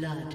blood.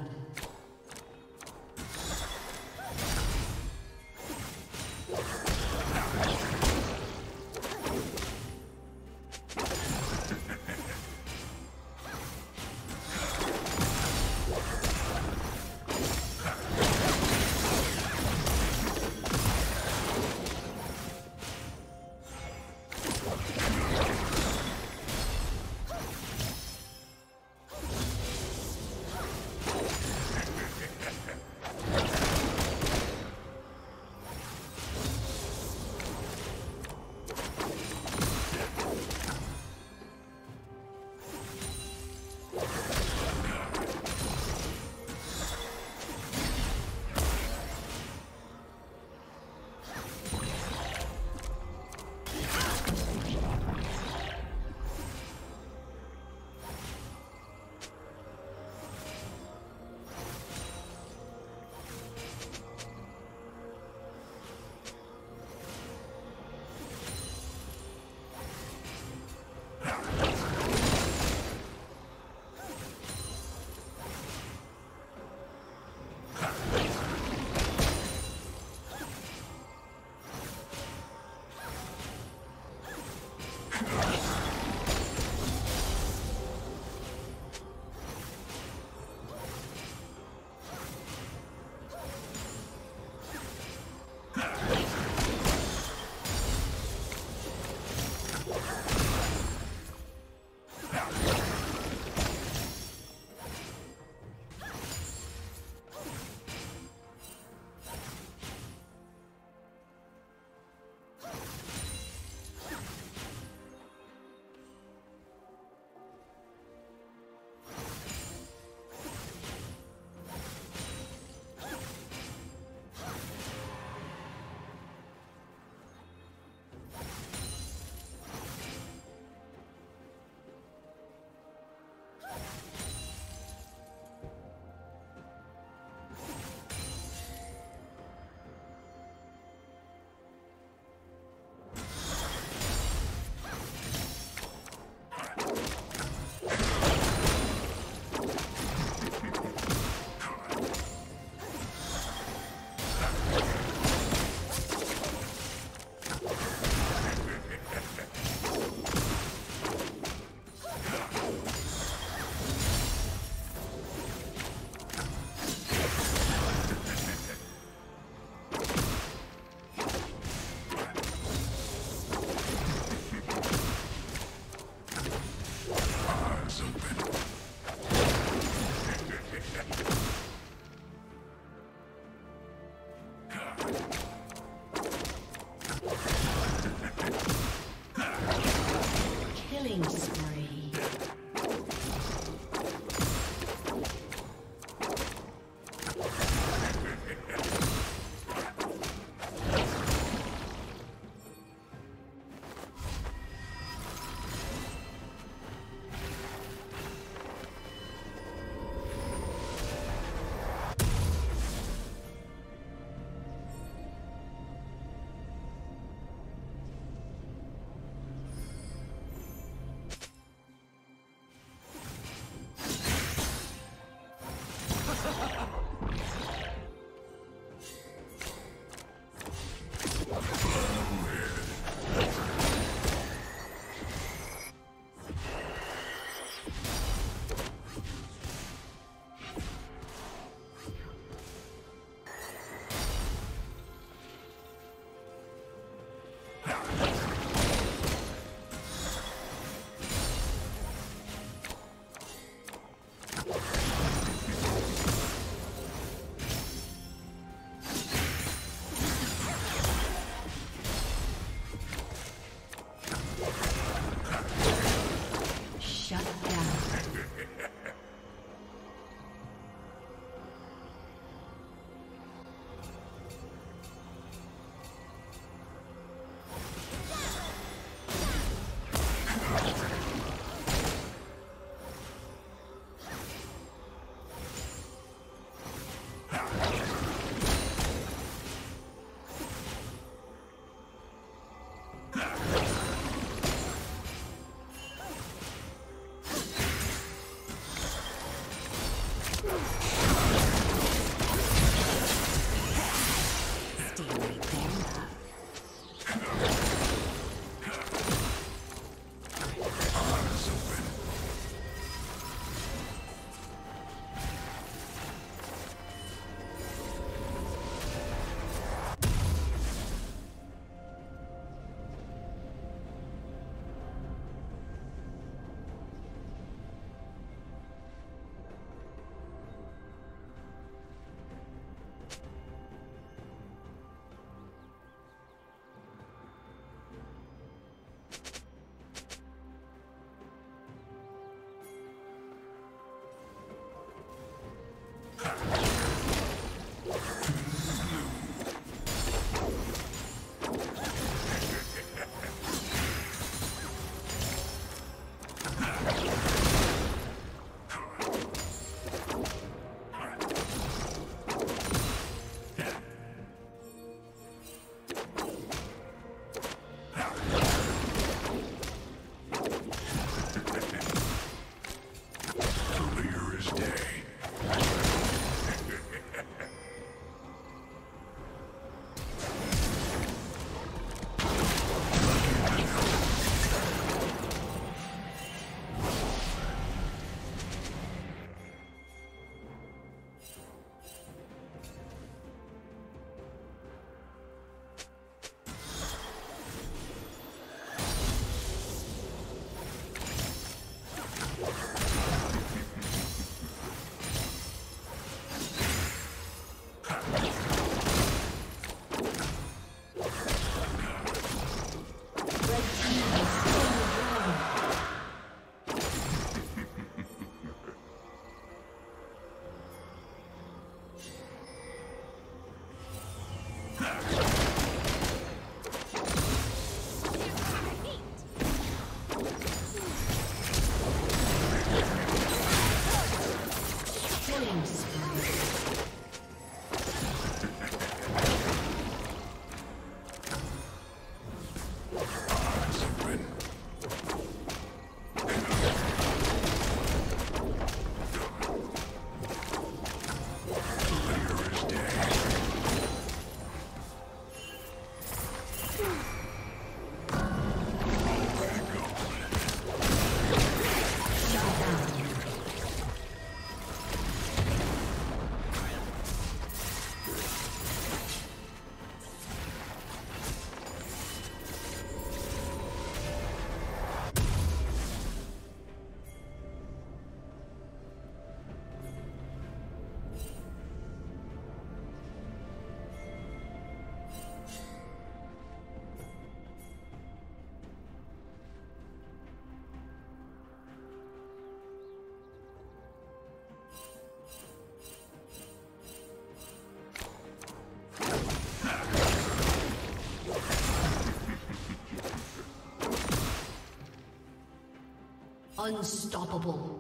Unstoppable.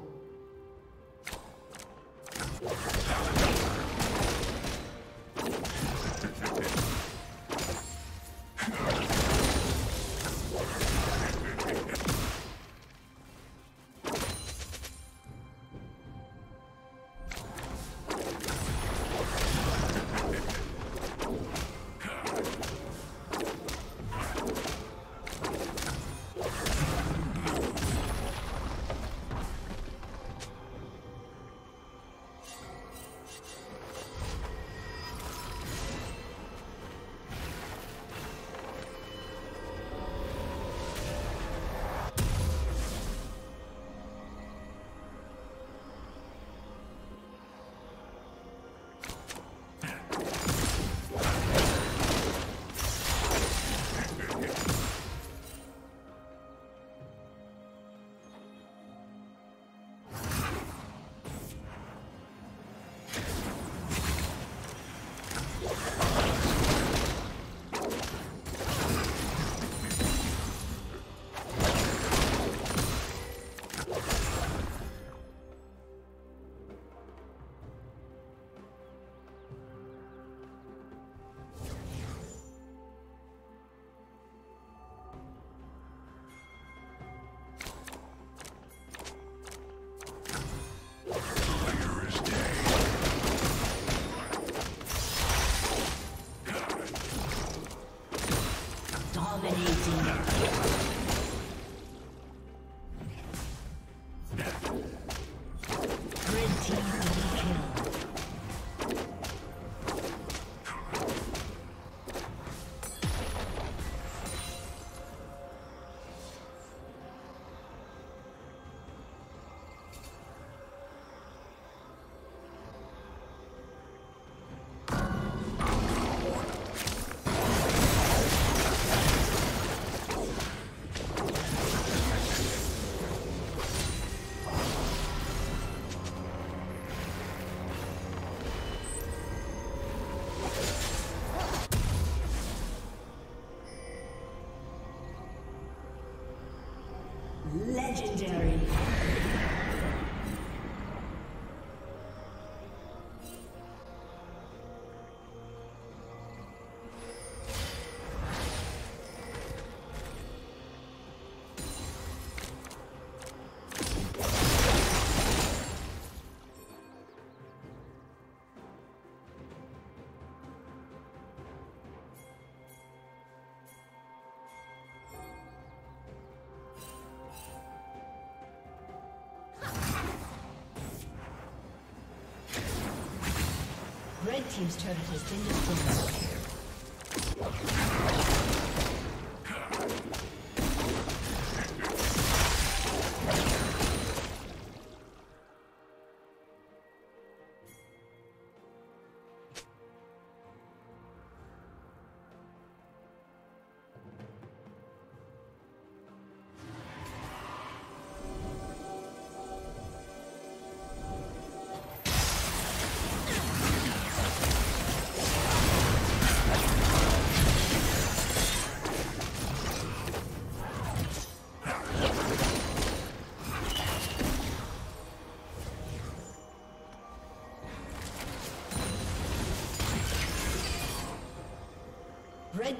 Legendary. Red team's turret has been destroyed. Red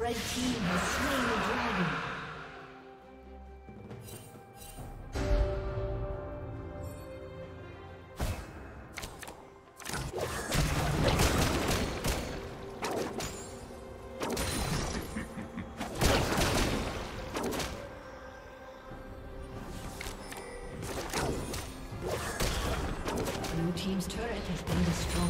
Red team has slain the dragon. Blue team's turret has been destroyed.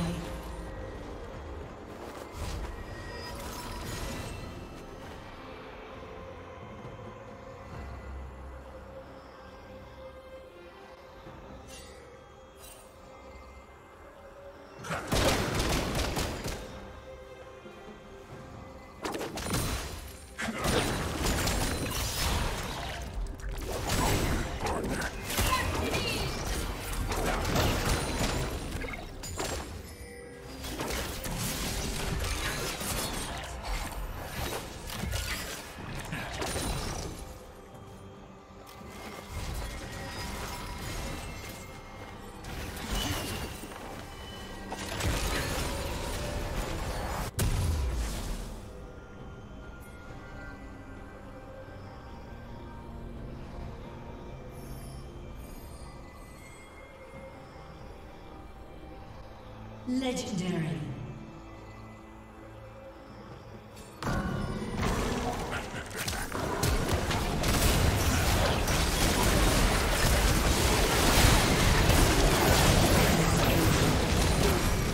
Legendary.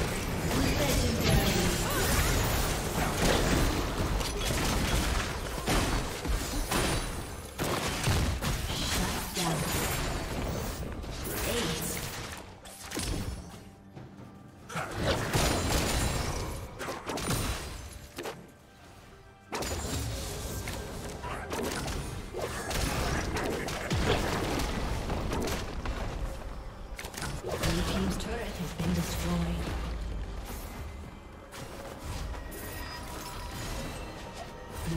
Blue team's turret has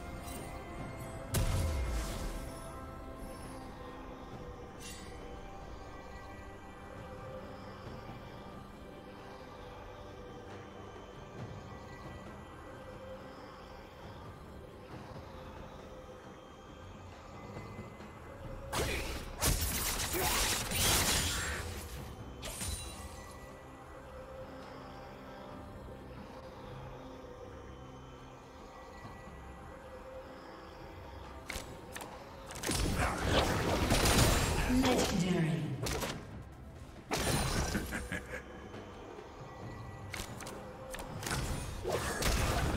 been destroyed.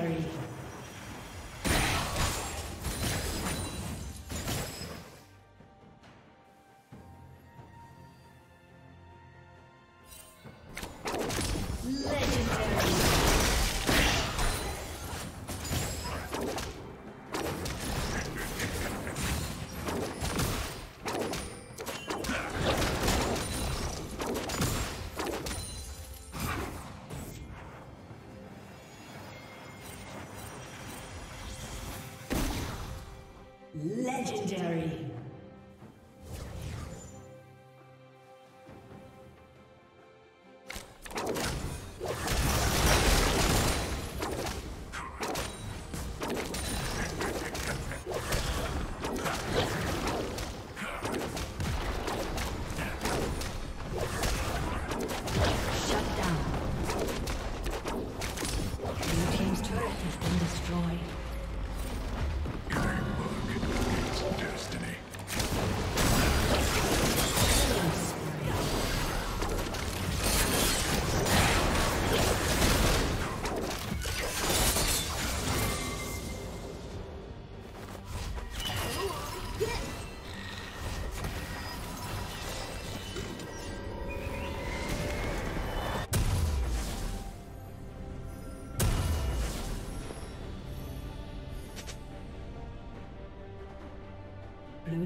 Legendary. Legendary. Destiny. Blue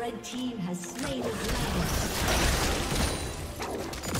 Red team has slain the dragon.